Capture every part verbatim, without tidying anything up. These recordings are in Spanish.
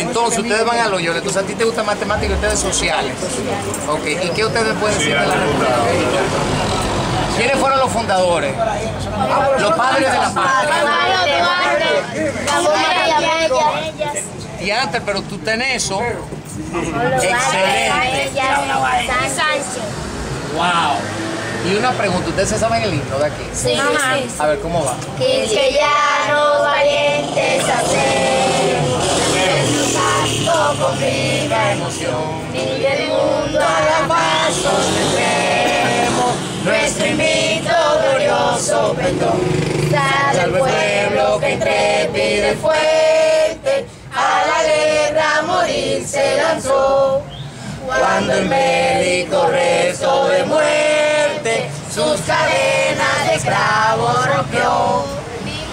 Entonces ustedes van a los yo. Entonces a ti te gusta matemática y ustedes sociales. Ok, ¿y qué ustedes pueden decir de la República? ¿Quiénes fueron los fundadores? Los padres de la patria. Y antes, pero tú tenés eso. Excelente. Sánchez. Wow. Y una pregunta, ¿ustedes se saben el himno de aquí? Sí. Ajá. Sí, sí. A ver, ¿cómo va? Que ya no valientes hacemos, Jesús Santo con viva emoción, y del mundo a la paz sostenemos, nuestro invicto glorioso pendón. Salve el pueblo que intrépido y fuerte, a la guerra a morir se lanzó, cuando el médico rezó de muerte, sus cadenas de esclavos rompió.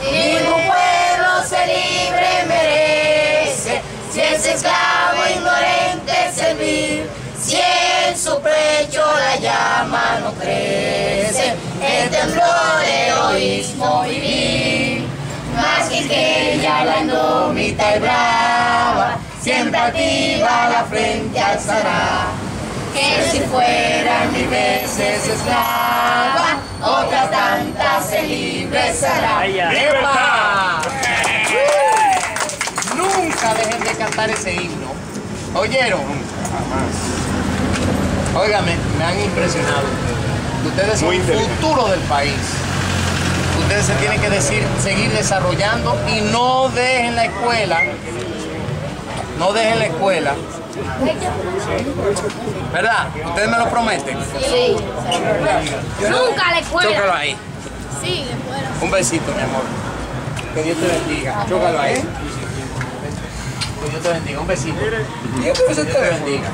Ningún pueblo se libre merece, si es esclavo ignorante servir, si en su pecho la llama no crece, el temblor heroísmo vivir. Más que aquella la indómita y brava, siempre activa la frente alzará, que si fueran mil veces esclava, otras tantas se libre será. ¡Epa! Nunca dejen de cantar ese himno. ¿Oyeron? Jamás. Óigame, me han impresionado ustedes. Ustedes son el futuro del país. Ustedes se tienen que decir, seguir desarrollando y no dejen la escuela. No dejen la escuela. ¿Verdad? ¿Ustedes me lo prometen? Sí. Nunca la escuela. Chócalo ahí. Sí, después. Un besito, mi amor. Que Dios te bendiga. Chócalo ahí. Que Dios te bendiga. Un besito. Que Dios te bendiga.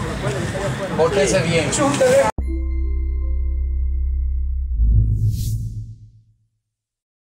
Pórtense bien.